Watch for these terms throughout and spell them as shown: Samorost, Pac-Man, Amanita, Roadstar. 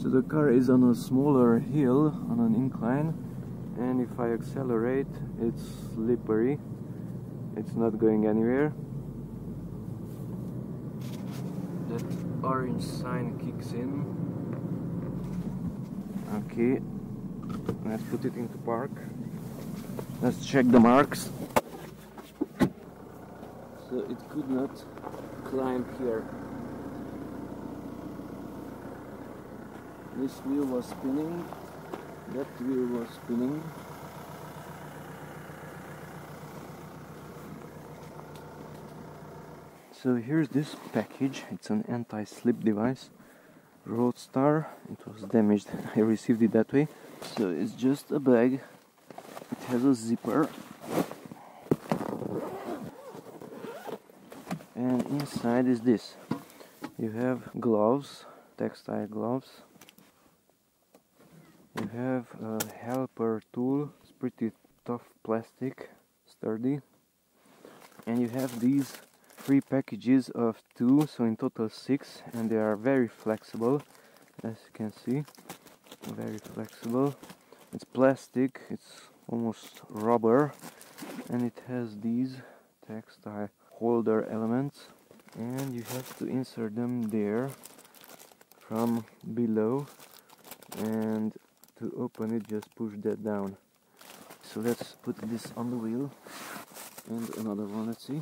So the car is on a smaller hill, on an incline, and if I accelerate, it's slippery. It's not going anywhere. That orange sign kicks in. Okay, let's put it into park. Let's check the marks. So it could not climb here. This wheel was spinning, that wheel was spinning. So here's this package, it's an anti-slip device, Roadstar. It was damaged, I received it that way. So it's just a bag, it has a zipper. And inside is this. You have gloves, textile gloves. You have a helper tool, it's pretty tough plastic, sturdy. And you have these three packages of two, so in total 6, and they are very flexible, as you can see. Very flexible. It's plastic, it's almost rubber, and it has these textile holder elements, and you have to insert them there from below, and to open it just push that down. So let's put this on the wheel, and another one, let's see.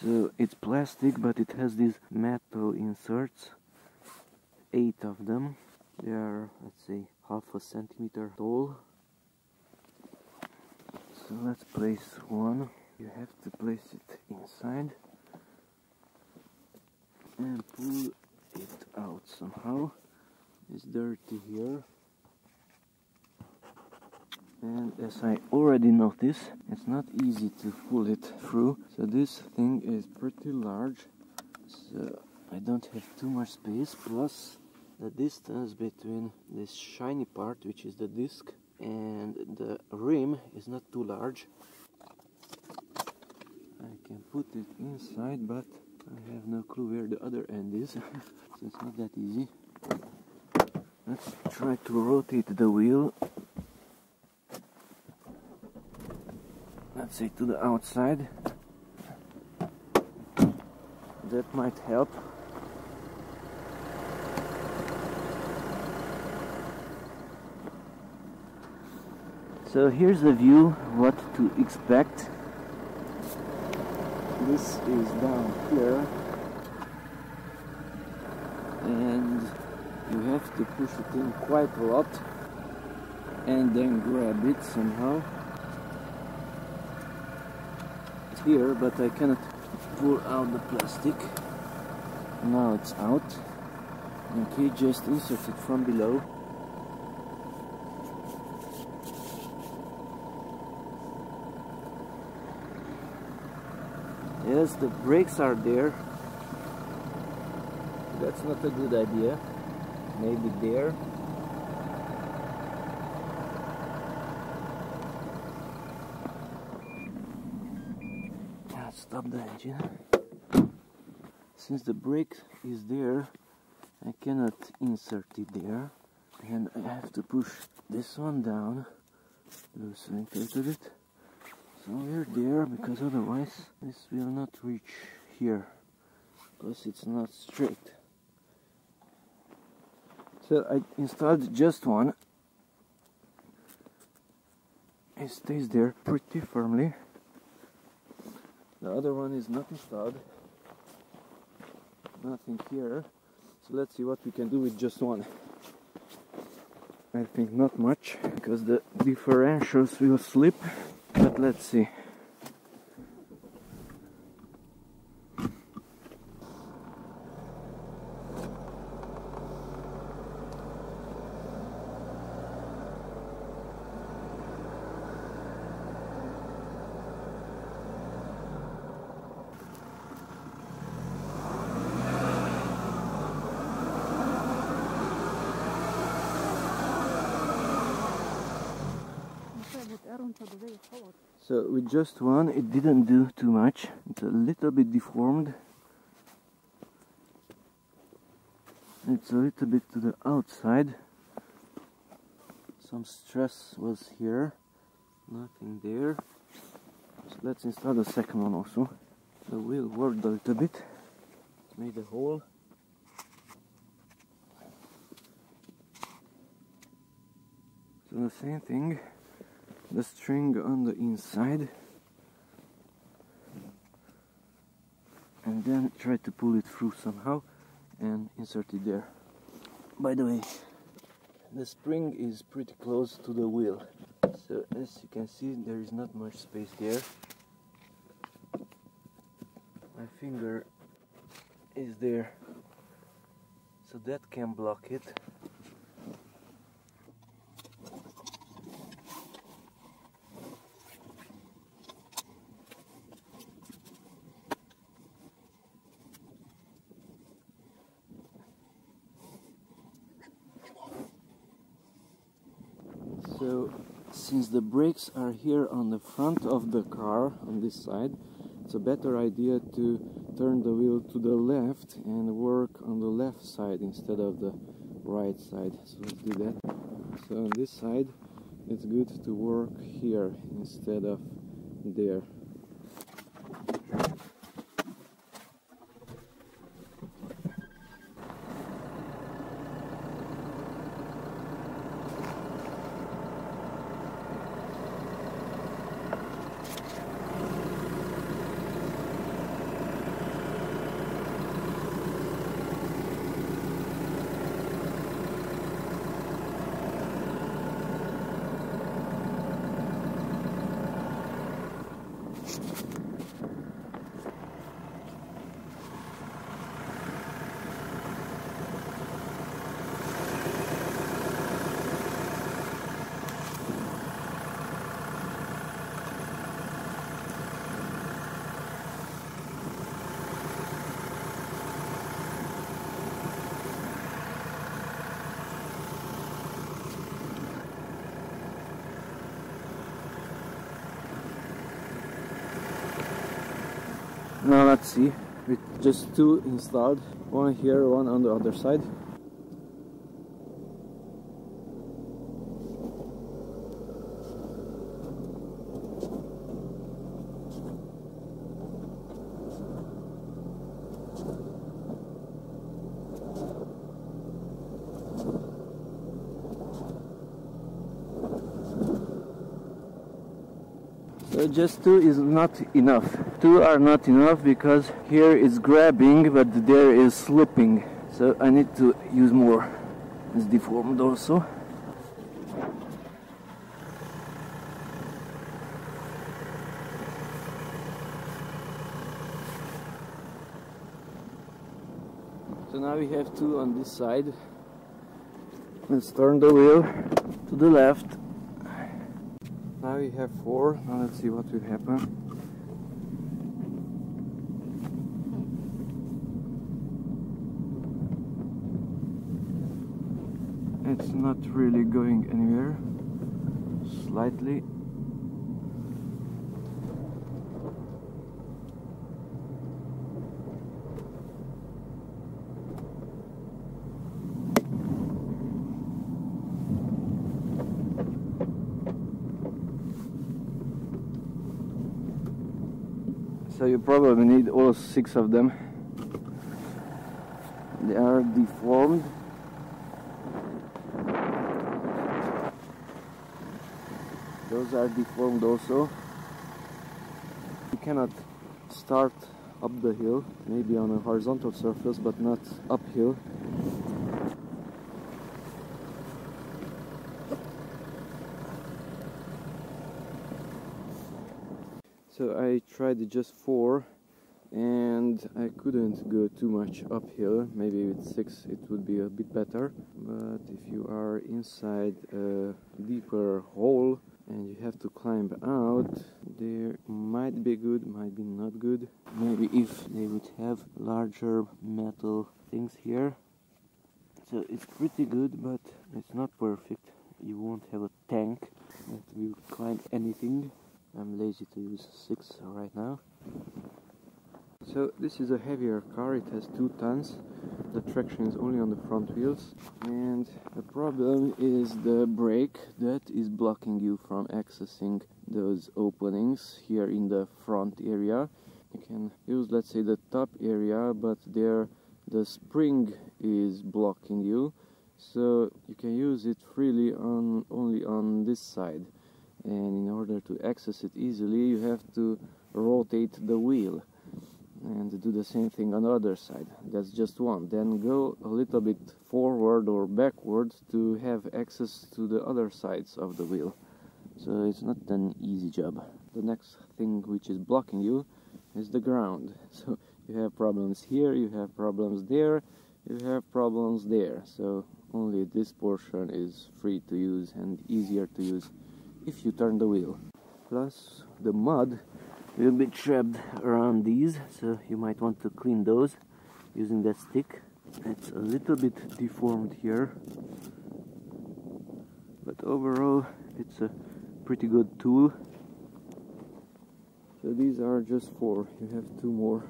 So it's plastic, but it has these metal inserts, 8 of them. They are, let's say, ½ centimeter tall. So let's place one. You have to place it inside and pull it out somehow. It's dirty here, and as I already noticed, it's not easy to pull it through. So this thing is pretty large, so I don't have too much space, plus the distance between this shiny part, which is the disc, and the rim is not too large. I can put it inside, but I have no clue where the other end is. So it's not that easy. Let's try to rotate the wheel, let's say to the outside. That might help. So here's the view, what to expect. This is down here, and you have to push it in quite a lot and then grab it somehow. It's here, but I cannot pull out the plastic. Now it's out. Okay, just insert it from below. Yes, the brakes are there. That's not a good idea. Maybe there. Let's stop the engine. Since the brake is there, I cannot insert it there. And I have to push this one down, loosen it a little bit. So we're there, because otherwise this will not reach here, because it's not straight. So I installed just one. It stays there pretty firmly. The other one is not installed. Nothing here. So let's see what we can do with just one. I think not much, because the differentials will slip. But let's see. So with just one, it didn't do too much. It's a little bit deformed, It's a little bit to the outside. Some stress was here, nothing there. So let's install the second one also. The wheel worked a little bit, made a hole. So the same thing, the string on the inside, and then try to pull it through somehow and insert it there. By the way, the spring is pretty close to the wheel, so as you can see there is not much space there. My finger is there, so that can block it. So, since the brakes are here on the front of the car, on this side, it's a better idea to turn the wheel to the left and work on the left side instead of the right side. So let's do that. So on this side, it's good to work here instead of there. Now let's see, with just two installed, one here, one on the other side. So just two is not enough. Two are not enough because here it's grabbing but there is slipping. So I need to use more. It's deformed also. So now we have two on this side. Let's turn the wheel to the left. Now we have four. Now let's see what will happen. It's not really going anywhere. Slightly. So you probably need all six of them. They are deformed. Those are deformed also. You cannot start up the hill, maybe on a horizontal surface, but not uphill. So I tried just four and I couldn't go too much uphill. Maybe with six it would be a bit better, but if you are inside a deeper hole and you have to climb out, there might be good, might be not good. Maybe if they would have larger metal things here. So it's pretty good, but it's not perfect. You won't have a tank that will climb anything. I'm lazy to use six right now. So this is a heavier car, it has 2 tons, the traction is only on the front wheels, and the problem is the brake that is blocking you from accessing those openings here in the front area. You can use, let's say, the top area, but there the spring is blocking you, so you can use it freely only on this side. And in order to access it easily, you have to rotate the wheel and do the same thing on the other side. That's just one. Then go a little bit forward or backward to have access to the other sides of the wheel. So it's not an easy job. The next thing which is blocking you is the ground. So you have problems here, you have problems there, you have problems there. So only this portion is free to use and easier to use if you turn the wheel. Plus the mud will be trapped around these, so you might want to clean those using that stick. It's a little bit deformed here, but overall it's a pretty good tool. So these are just 4, you have 2 more.